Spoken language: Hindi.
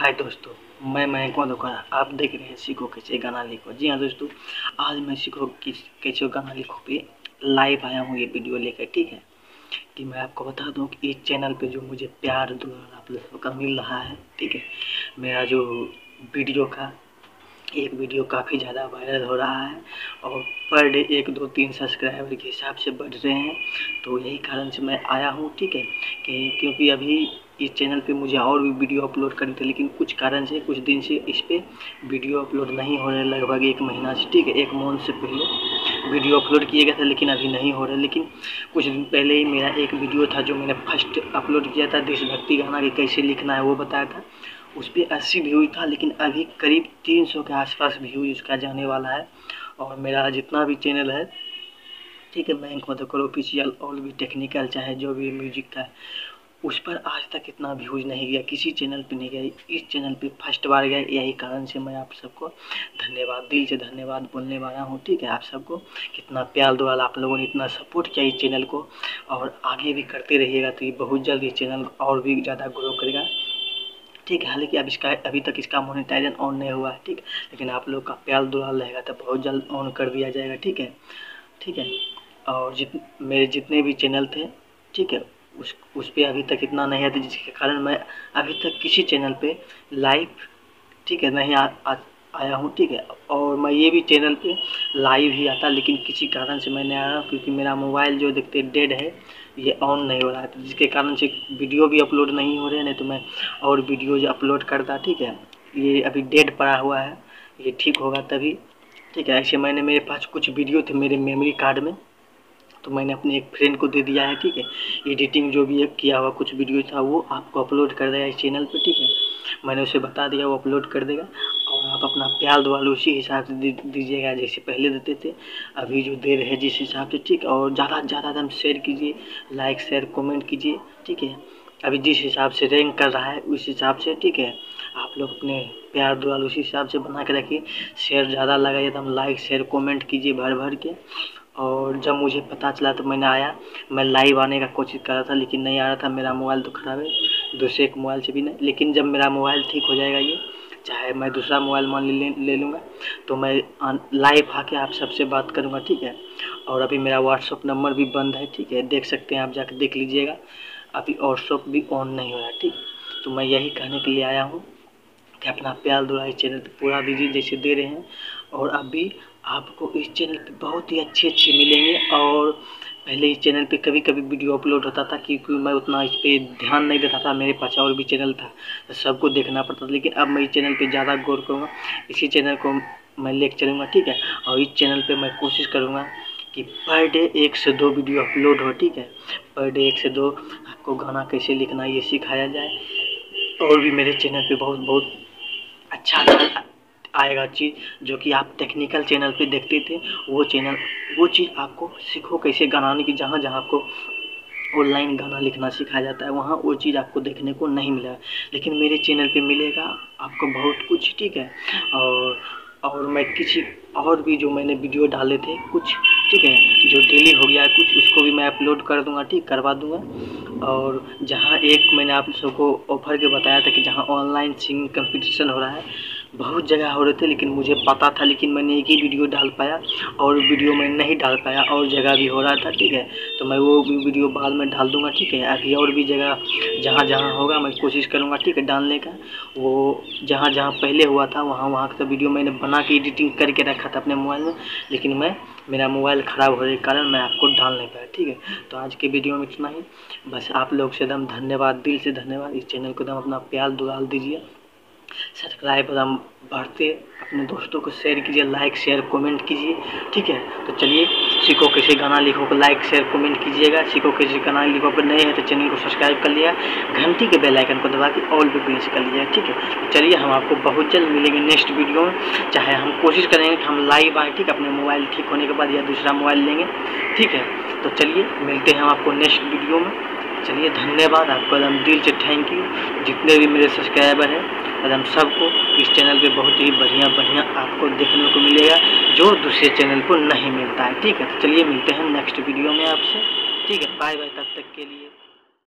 हाय दोस्तों, मैं महकमा दुकाना, आप देख रहे हैं सीखो कैसे गाना लिखो। जी हाँ दोस्तों, आज मैं सीखो कैसे गाना लिखो पे लाइव आया हूँ ये वीडियो लेकर। ठीक है कि मैं आपको बता दूँ कि इस चैनल पे जो मुझे प्यार दुलार आप लोगों का मिल रहा है, ठीक है, मेरा जो वीडियो का एक वीडियो काफ़ी ज़्यादा वायरल हो रहा है और पर डे 1, 2, 3 सब्सक्राइबर के हिसाब से बढ़ रहे हैं, तो यही कारण से मैं आया हूँ। ठीक है कि क्योंकि अभी इस चैनल पे मुझे और भी वीडियो अपलोड करनी थी, लेकिन कुछ कारण से कुछ दिन से इस पर वीडियो अपलोड नहीं हो रहे, लगभग 1 महीना से। ठीक है, 1 मंथ से पहले वीडियो अपलोड किए गए थे लेकिन अभी नहीं हो रहे। लेकिन कुछ दिन पहले ही मेरा एक वीडियो था जो मैंने फर्स्ट अपलोड किया था, देशभक्ति गाना के कैसे लिखना है वो बताया था, उस पर 80 व्यूज था, लेकिन अभी करीब 300 के आसपास व्यूज उसका जाने वाला है। और मेरा जितना भी चैनल है, ठीक है, बैंक मधुकर ऑफिशियल और भी टेक्निकल चाहे जो भी म्यूजिक का है, उस पर आज तक इतना व्यूज नहीं गया, किसी चैनल पे नहीं गया, इस चैनल पे फर्स्ट बार गया। यही कारण से मैं आप सबको धन्यवाद, दिल से धन्यवाद बोलने वाला हूँ। ठीक है, आप सबको कितना प्यार दुलार आप लोगों ने इतना सपोर्ट किया इस चैनल को, और आगे भी करते रहिएगा तो ये बहुत जल्द इस चैनल और भी ज़्यादा ग्रो करेगा। ठीक है, हालांकि अब इसका अभी तक इसका मोनेटाइजेशन ऑन नहीं हुआ है, ठीक, लेकिन आप लोग का प्यार दुलार रहेगा तो बहुत जल्द ऑन कर दिया जाएगा। ठीक है, ठीक है, और मेरे जितने भी चैनल थे, ठीक है, उस पर अभी तक इतना नहीं आता, जिसके कारण मैं अभी तक किसी चैनल पे लाइव, ठीक है, नहीं आया हूँ। ठीक है, और मैं ये भी चैनल पे लाइव ही आता, लेकिन किसी कारण से मैं नहीं आया, क्योंकि मेरा मोबाइल जो देखते डेड है, ये ऑन नहीं हो रहा था, जिसके कारण से वीडियो भी अपलोड नहीं हो रहे, नहीं तो मैं और वीडियोज अपलोड करता। ठीक है, ये अभी डेड पड़ा हुआ है, ये ठीक होगा तभी। ठीक है, ऐसे मैंने मेरे पास कुछ वीडियो थे मेरे मेमोरी कार्ड में, तो मैंने अपने एक फ्रेंड को दे दिया है। ठीक है, एडिटिंग जो भी किया हुआ कुछ वीडियो था वो आपको अपलोड कर देगा इस चैनल पे। ठीक है, मैंने उसे बता दिया, वो अपलोड कर देगा, और आप अपना प्यार दुलार उसी हिसाब से दीजिएगा जैसे पहले देते थे, अभी जो दे रहे हैं जिस हिसाब से। ठीक, और ज़्यादा से ज़्यादा एकदम शेयर कीजिए, लाइक शेयर कमेंट कीजिए। ठीक है, अभी जिस हिसाब से रैंक कर रहा है उस हिसाब से, ठीक है, आप लोग अपने प्यार दुलार उसी हिसाब से बना के रखिए, शेयर ज़्यादा लगाइए, एकदम लाइक शेयर कमेंट कीजिए भर भर के। और जब मुझे पता चला तो मैंने आया, मैं लाइव आने का कोशिश कर रहा था लेकिन नहीं आ रहा था, मेरा मोबाइल तो ख़राब है, दूसरे एक मोबाइल से भी नहीं, लेकिन जब मेरा मोबाइल ठीक हो जाएगा, ये चाहे मैं दूसरा मोबाइल मान ले लूँगा, तो मैं लाइव आके आप सबसे बात करूँगा। ठीक है, और अभी मेरा व्हाट्सअप नंबर भी बंद है, ठीक है, देख सकते हैं आप, जाके देख लीजिएगा, अभी व्हाट्सअप भी ऑन नहीं हो रहा। ठीक, तो मैं यही कहने के लिए आया हूँ कि अपना प्यार दुलार इस चैनल पर पूरा दीजिए जैसे दे रहे हैं, और अभी आपको इस चैनल पे बहुत ही अच्छे मिलेंगे। और पहले इस चैनल पे कभी कभी वीडियो अपलोड होता था, क्योंकि मैं उतना इस पर ध्यान नहीं देता था, मेरे पास और भी चैनल था तो सबको देखना पड़ता था, लेकिन अब मैं इस चैनल पे ज़्यादा गौर करूँगा, इसी चैनल को मैं लेकर चलूँगा। ठीक है, और इस चैनल पे मैं कोशिश करूँगा कि पर डे 1 से 2 वीडियो अपलोड हो। ठीक है, पर डे 1 से 2 आपको गाना कैसे लिखना ये सिखाया जाए, और भी मेरे चैनल पर बहुत बहुत अच्छा आएगा चीज़, जो कि आप टेक्निकल चैनल पे देखते थे, वो चीज़ आपको सीखो कैसे गाना लिखो, जहाँ जहाँ आपको ऑनलाइन गाना लिखना सिखाया जाता है वहाँ वो चीज़ आपको देखने को नहीं मिला, लेकिन मेरे चैनल पे मिलेगा आपको बहुत कुछ। ठीक है, और मैं किसी और भी जो मैंने वीडियो डाले थे कुछ, ठीक है, जो डेली हो गया कुछ, उसको भी मैं अपलोड कर दूंगा, ठीक, करवा दूंगा। और जहाँ एक मैंने आप सबको ऑफर के बताया था कि जहाँ ऑनलाइन सिंगिंग कंपटीशन हो रहा है, बहुत जगह हो रहे थे, लेकिन मुझे पता था, लेकिन मैंने एक ही वीडियो डाल पाया और वीडियो मैं नहीं डाल पाया, और जगह भी हो रहा था। ठीक है, तो मैं वो वीडियो बाद में डाल दूंगा। ठीक है, अभी और भी जगह जहाँ जहाँ होगा मैं कोशिश करूँगा, ठीक है, डालने का। वो जहाँ जहाँ पहले हुआ था वहाँ का वीडियो मैंने बना के एडिटिंग करके रखा था अपने मोबाइल में, लेकिन मेरा मोबाइल ख़राब होने के कारण मैं आपको डाल नहीं पाया। ठीक है, तो आज के वीडियो में इतना ही, बस आप लोग से एकदम धन्यवाद, दिल से धन्यवाद, इस चैनल को एकदम अपना प्यार दुलार दीजिए, सब्सक्राइब एकदम बढ़ते, अपने दोस्तों को शेयर कीजिए, लाइक शेयर कमेंट कीजिए। ठीक है, तो चलिए, सीखो कैसे गाना लिखो को लाइक शेयर कमेंट कीजिएगा, सीखो कैसे गाना लिखो पर नए हैं तो चैनल को सब्सक्राइब कर लिया, घंटी के बेल आइकन को दबा के ऑल पे प्रेस कर लिया। ठीक है, तो चलिए, हम आपको बहुत जल्द मिलेंगे नेक्स्ट वीडियो में, चाहे हम कोशिश करेंगे कि हम लाइव आए, ठीक, अपने मोबाइल ठीक होने के बाद, या दूसरा मोबाइल लेंगे। ठीक है, तो चलिए, मिलते हैं हम आपको नेक्स्ट वीडियो में। चलिए, धन्यवाद आपको एकदम दिल से, थैंक यू, जितने भी मेरे सब्सक्राइबर हैं एकदम सबको इस चैनल पे बहुत ही बढ़िया बढ़िया आपको देखने को मिलेगा जो दूसरे चैनल को नहीं मिलता है। ठीक है, तो चलिए, मिलते हैं नेक्स्ट वीडियो में आपसे। ठीक है, बाय बाय, तब तक के लिए।